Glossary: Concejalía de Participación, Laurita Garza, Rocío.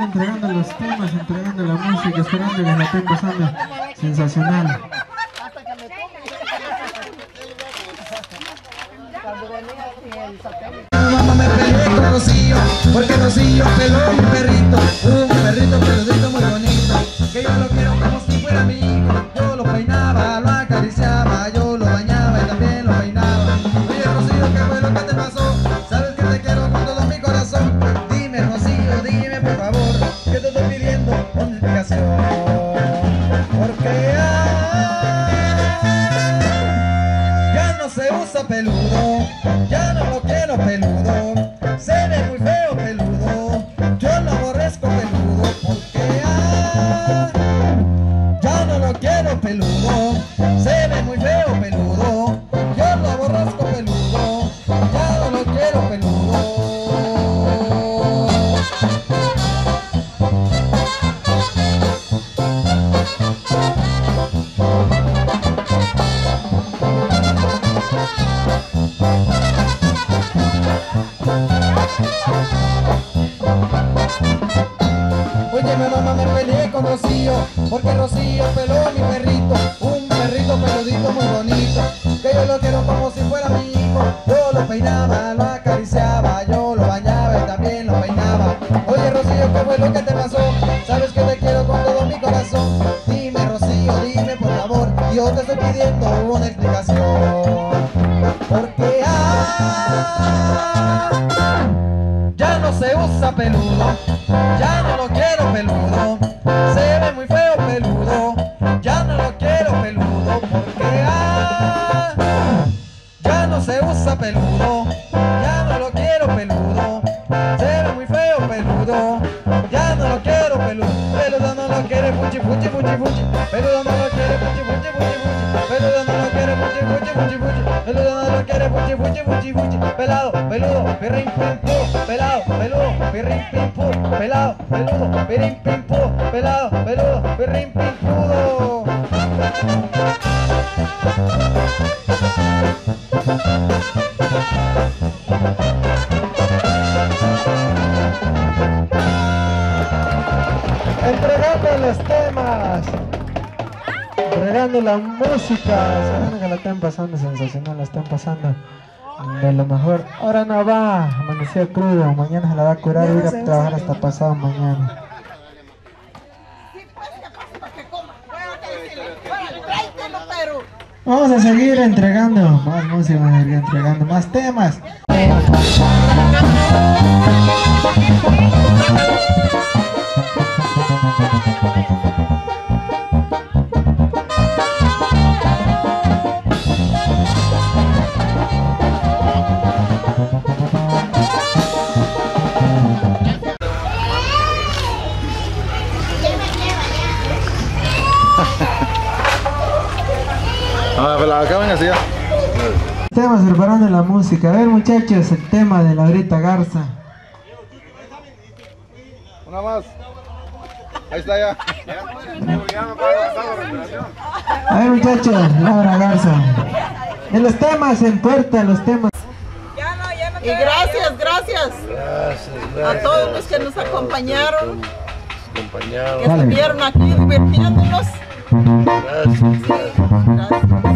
Entregando los temas, entregando la música, esperando que la estén pasando sensacional. Hasta que me toque. Mamá, me peleé con Rocío, porque Rocío peló un perrito peludito muy bonito, que yo lo quiero como si fuera mi hijo. Yo lo peinaba, lo acariciaba, yo lo bañaba y también lo peinaba. Oye, Rocío, qué bueno que te pasó, sabes que te quiero con todo mi corazón. Dime, Rocío, dime por favor, que te estoy pidiendo una explicación. Porque ay, ya no se usa peludo, ya no lo quiero peludo, se ve muy feo peludo, yo lo aborrezco peludo. Porque ay, ya no lo quiero peludo, se ve muy feo peludo, yo lo aborrezco peludo, ya no lo quiero peludo. Porque Rocío peló a mi perrito, un perrito peludito muy bonito, que yo lo quiero como si fuera mi hijo. Yo lo peinaba, lo acariciaba, yo lo bañaba y también lo peinaba. Oye, Rocío, ¿qué fue lo que te pasó? Sabes que te quiero con todo mi corazón. Dime, Rocío, dime por favor, yo te estoy pidiendo una explicación. Porque ay, ya no se usa peludo, ya no lo quiero peludo, se ve muy feo peludo, ya no lo quiero peludo. Porque ah, ya no se usa peludo, ya no lo quiero peludo, se ve muy feo peludo, ya no lo quiero peludo. Peludo no lo quiere fuchi fuchi fuchi fuchi, peludo no lo quiere fuchi fuchi fuchi fuchi, peludo no lo quiere fuchi fuchi fuchi fuchi, peludo no lo quiere fuchi fuchi fuchi fuchi. Pelado, peludo, pirrin pim pum, pelado, peludo, pirrin pim pum, pelado, peludo, pirrin pim pum, pelado, peludo, pirrin pim pudo. de la música. Se que la están pasando sensacional, la están pasando de lo mejor. Ahora no va, amaneció crudo, mañana se la va a curar y ir a trabajar hasta pasado mañana. Vamos a seguir entregando más música, vamos a seguir entregando más temas. Acaban así ya. Estamos preparando la música. A ver, muchachos, el tema de Laurita Garza. Una más. Ahí está ya. A ver, muchachos, Laura Garza. En los temas, en puerta, los temas. Y gracias a todos los que nos acompañaron, que estuvieron aquí divirtiéndonos. Gracias.